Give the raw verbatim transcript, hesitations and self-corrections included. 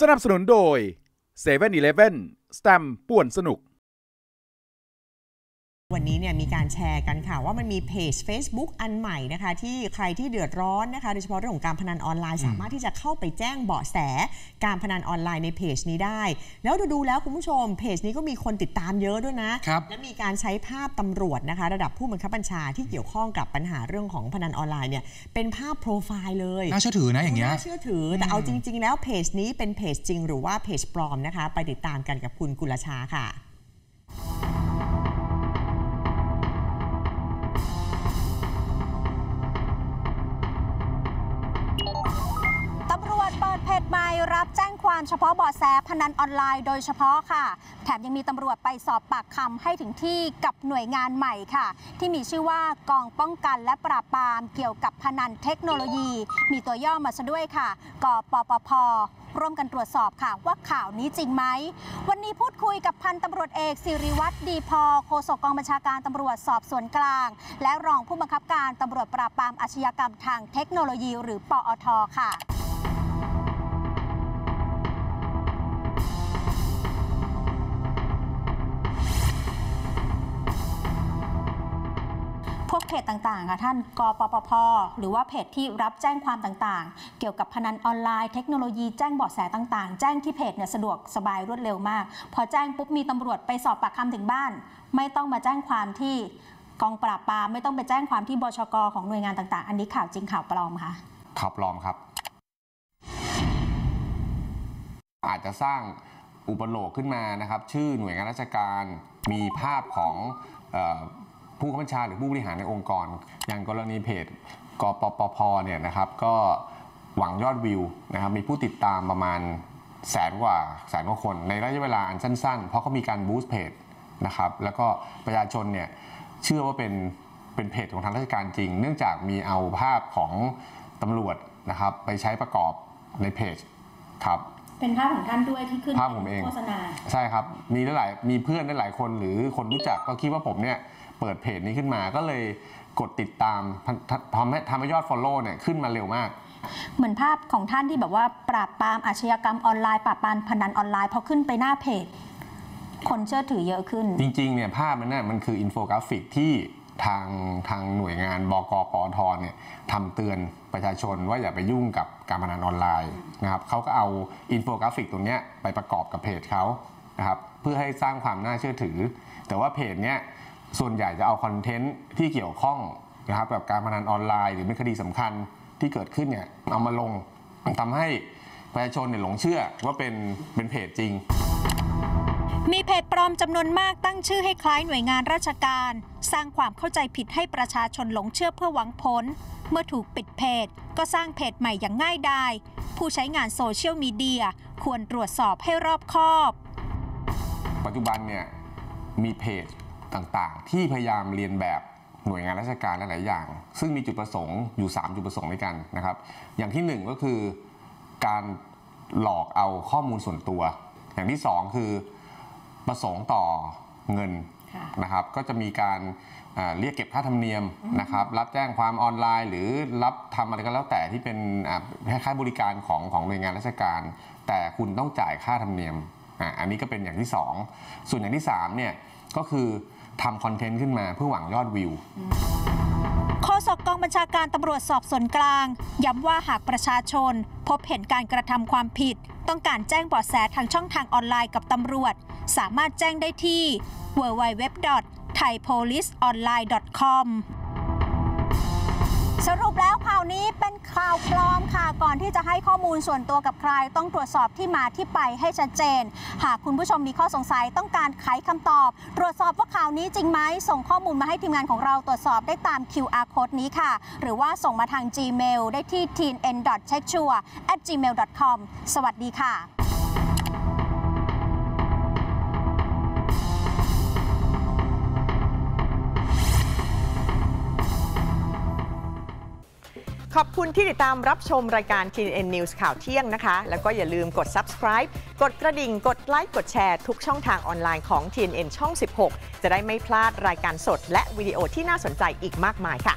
สนับสนุนโดย เซเว่น อีเลฟเว่น สแตมป์ป่วนสนุกวันนี้เนี่ยมีการแชร์กันค่ะว่ามันมีเพจ Facebook อันใหม่นะคะที่ใครที่เดือดร้อนนะคะโดยเฉพาะเรื่องของการพนันออนไลน์สามารถที่จะเข้าไปแจ้งเบาะแสการพนันออนไลน์ในเพจนี้ได้แล้วดูๆแล้วคุณผู้ชมเพจนี้ก็มีคนติดตามเยอะด้วยนะและมีการใช้ภาพตำรวจนะคะระดับผู้บังคับบัญชาที่เกี่ยวข้องกับปัญหาเรื่องของพนันออนไลน์เนี่ยเป็นภาพโปรไฟล์เลยน่าเชื่อถือนะอย่างเงี้ยน่าเชื่อถือแต่เอาจริงๆแล้วเพจนี้เป็นเพจจริงหรือว่าเพจปลอมนะคะไปติดตามกันกับคุณกุลชาค่ะใบรับแจ้งความเฉพาะเบาะแสพนันออนไลน์โดยเฉพาะค่ะแถมยังมีตำรวจไปสอบปากคำให้ถึงที่กับหน่วยงานใหม่ค่ะที่มีชื่อว่ากองป้องกันและปราบปรามเกี่ยวกับพนันเทคโนโลยีมีตัวย่อมาซะด้วยค่ะกปปพ.ร่วมกันตรวจสอบค่ะว่าข่าวนี้จริงไหมวันนี้พูดคุยกับพันตำรวจเอกสิริวัฒน์ดีพอโฆษกกองบัญชาการตำรวจสอบสวนกลางและรองผู้บังคับการตำรวจปราบปรามอาชญากรรมทางเทคโนโลยีหรือปอท.ค่ะเพจต่างๆค่ะท่านกปปพ.หรือว่าเพจที่รับแจ้งความต่างๆเกี่ยวกับพนันออนไลน์เทคโนโลยีแจ้งเบาะแสต่างๆแจ้งที่เพจเนี่ยสะดวกสบายรวดเร็วมากพอแจ้งปุ๊บมีตำรวจไปสอบปากคำถึงบ้านไม่ต้องมาแจ้งความที่กองปราบปรามไม่ต้องไปแจ้งความที่บชก.ของหน่วยงานต่างๆอันนี้ข่าวจริงข่าวปลอมค่ะข่าวปลอมครับอาจจะสร้างอุปโลกน์ขึ้นมานะครับชื่อหน่วยงานราชการมีภาพของผู้บัญชาหรือผู้บริหารในองค์กรอย่างกรณีเพจกปปพ.เนี่ยนะครับก็หวังยอดวิวนะครับมีผู้ติดตามประมาณแสนกว่าแสนกว่าคนในระยะเวลาอันสั้นๆเพราะเขามีการบูสต์เพจนะครับแล้วก็ประชาชนเนี่ยเชื่อว่าเป็นเป็นเพจของทางราชการจริงเนื่องจากมีเอาภาพของตำรวจนะครับไปใช้ประกอบในเพจครับเป็นภาพของท่านด้วยที่ขึ้นภาพผมเองโฆษณาใช่ครับมีหลายมีเพื่อนหลายคนหรือคนรู้จักก็คิดว่าผมเนี่ยเปิดเพจนี้ขึ้นมาก็เลยกดติดตามทำให้ทำให้ยอด follow เนี่ยขึ้นมาเร็วมากเหมือนภาพของท่านที่แบบว่าปราบปรามอาชญากรรมออนไลน์ปราบปรามพนันออนไลน์พอขึ้นไปหน้าเพจคนเชื่อถือเยอะขึ้นจริงๆเนี่ยภาพมันน่ะมันคืออินโฟกราฟิกที่ทางทางหน่วยงานบกปอทเนี่ยทำเตือนประชาชนว่าอย่าไปยุ่งกับการพนันออนไลน์นะครับเขาก็เอาอินโฟกราฟิกตรงนี้ไปประกอบกับเพจเขานะครับเพื่อให้สร้างความน่าเชื่อถือแต่ว่าเพจเนี้ยส่วนใหญ่จะเอาคอนเทนต์ที่เกี่ยวข้องนะครับกับการพนันออนไลน์หรือเป็นคดีสำคัญที่เกิดขึ้นเนี่ยเอามาลงทำให้ประชาชนเนี่ยหลงเชื่อว่าเป็นเป็นเพจจริงมีเพจปลอมจำนวนมากตั้งชื่อให้คล้ายหน่วยงานราชการสร้างความเข้าใจผิดให้ประชาชนหลงเชื่อเพื่อหวังผลเมื่อถูกปิดเพจก็สร้างเพจใหม่อย่างง่ายดายผู้ใช้งานโซเชียลมีเดียควรตรวจสอบให้รอบคอบปัจจุบันเนี่ยมีเพจต่างๆที่พยายามเรียนแบบหน่วยงานราชการหลายๆอย่างซึ่งมีจุดประสงค์อยู่สามจุดประสงค์ด้วยกันนะครับอย่างที่หนึ่งก็คือการหลอกเอาข้อมูลส่วนตัวอย่างที่สองคือประสงค์ต่อเงินนะครับก็จะมีการเรียกเก็บค่าธรรมเนียมนะครับรับแจ้งความออนไลน์หรือรับทำอะไรก็แล้วแต่ที่เป็นคล้ายๆบริการของของหน่วยงานราชการแต่คุณต้องจ่ายค่าธรรมเนียมอันนี้ก็เป็นอย่างที่สองส่วนอย่างที่สามเนี่ยก็คือทำคอนเทนต์ขึ้นมาเพื่อหวังยอดวิวโฆษกกองบัญชาการตำรวจสอบสวนกลางย้ำว่าหากประชาชนพบเห็นการกระทำความผิดต้องการแจ้งเบาะแสทางช่องทางออนไลน์กับตำรวจสามารถแจ้งได้ที่ ดับเบิลยู ดับเบิลยู ดับเบิลยู ดอท ไทยโพลิสออนไลน์ ดอท คอม สรุปแล้วข่าวนี้เป็นข่าวปลอมค่ะก่อนที่จะให้ข้อมูลส่วนตัวกับใครต้องตรวจสอบที่มาที่ไปให้ชัดเจนหากคุณผู้ชมมีข้อสงสัยต้องการไขคำตอบตรวจสอบว่าข่าวนี้จริงไหมส่งข้อมูลมาให้ทีมงานของเราตรวจสอบได้ตาม คิว อาร์ โค้ด นี้ค่ะหรือว่าส่งมาทาง จีเมล ได้ที่ ที เอ็น ดอท เช็คชัวร์ แอท จีเมล ดอท คอม สวัสดีค่ะขอบคุณที่ติดตามรับชมรายการ ที เอ็น นิวส์ ข่าวเที่ยงนะคะแล้วก็อย่าลืมกด ซับสไครบ์ กดกระดิ่งกดไลค์กดแชร์ทุกช่องทางออนไลน์ของ ที เอ็น ช่อง สิบหกจะได้ไม่พลาดรายการสดและวิดีโอที่น่าสนใจอีกมากมายค่ะ